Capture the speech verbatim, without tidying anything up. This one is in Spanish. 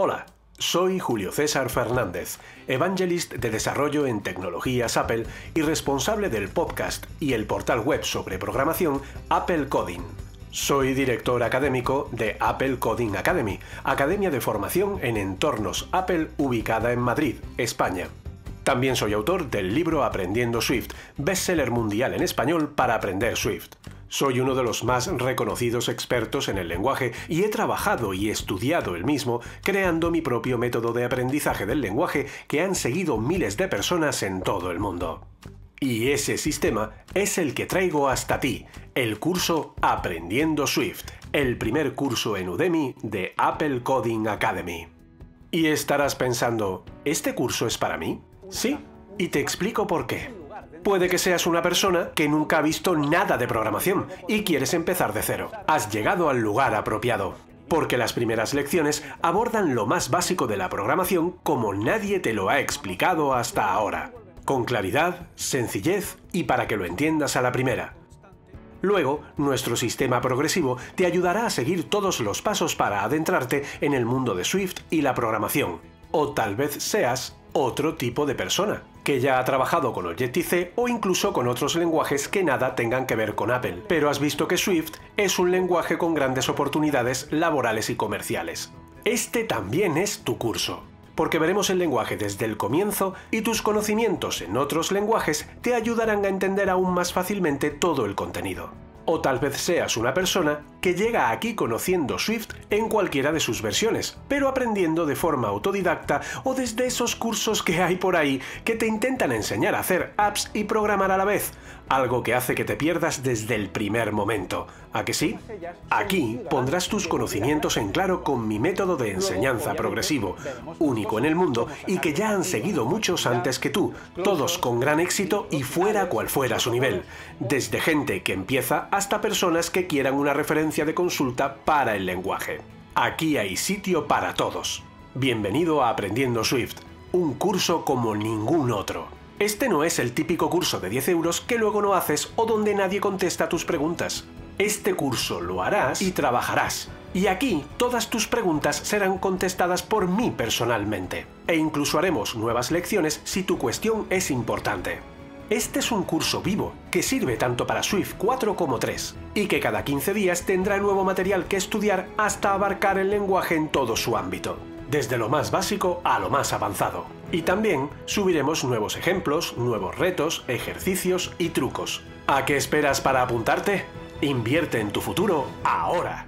Hola, soy Julio César Fernández, evangelist de desarrollo en tecnologías Apple y responsable del podcast y el portal web sobre programación Apple Coding. Soy director académico de Apple Coding Academy, academia de formación en entornos Apple ubicada en Madrid, España. También soy autor del libro Aprendiendo Swift, bestseller mundial en español para aprender Swift. Soy uno de los más reconocidos expertos en el lenguaje y he trabajado y estudiado el mismo, creando mi propio método de aprendizaje del lenguaje que han seguido miles de personas en todo el mundo. Y ese sistema es el que traigo hasta ti, el curso Aprendiendo Swift, el primer curso en Udemy de Apple Coding Academy. Y estarás pensando, ¿este curso es para mí? Sí, y te explico por qué. Puede que seas una persona que nunca ha visto nada de programación y quieres empezar de cero. Has llegado al lugar apropiado, porque las primeras lecciones abordan lo más básico de la programación como nadie te lo ha explicado hasta ahora, con claridad, sencillez y para que lo entiendas a la primera. Luego, nuestro sistema progresivo te ayudará a seguir todos los pasos para adentrarte en el mundo de Swift y la programación, o tal vez seas otro tipo de persona, que ya ha trabajado con Objective-C o incluso con otros lenguajes que nada tengan que ver con Apple, pero has visto que Swift es un lenguaje con grandes oportunidades laborales y comerciales. Este también es tu curso, porque veremos el lenguaje desde el comienzo y tus conocimientos en otros lenguajes te ayudarán a entender aún más fácilmente todo el contenido. O tal vez seas una persona que llega aquí conociendo Swift en cualquiera de sus versiones, pero aprendiendo de forma autodidacta o desde esos cursos que hay por ahí que te intentan enseñar a hacer apps y programar a la vez, algo que hace que te pierdas desde el primer momento. ¿A que sí? Aquí pondrás tus conocimientos en claro con mi método de enseñanza progresivo, único en el mundo y que ya han seguido muchos antes que tú, todos con gran éxito y fuera cual fuera su nivel, desde gente que empieza a hasta personas que quieran una referencia de consulta para el lenguaje. Aquí hay sitio para todos. Bienvenido a Aprendiendo Swift, un curso como ningún otro. Este no es el típico curso de diez euros que luego no haces o donde nadie contesta tus preguntas. Este curso lo harás y trabajarás. Y aquí todas tus preguntas serán contestadas por mí personalmente. E incluso haremos nuevas lecciones si tu cuestión es importante. Este es un curso vivo, que sirve tanto para Swift cuatro como tres, y que cada quince días tendrá nuevo material que estudiar hasta abarcar el lenguaje en todo su ámbito, desde lo más básico a lo más avanzado. Y también subiremos nuevos ejemplos, nuevos retos, ejercicios y trucos. ¿A qué esperas para apuntarte? Invierte en tu futuro ahora.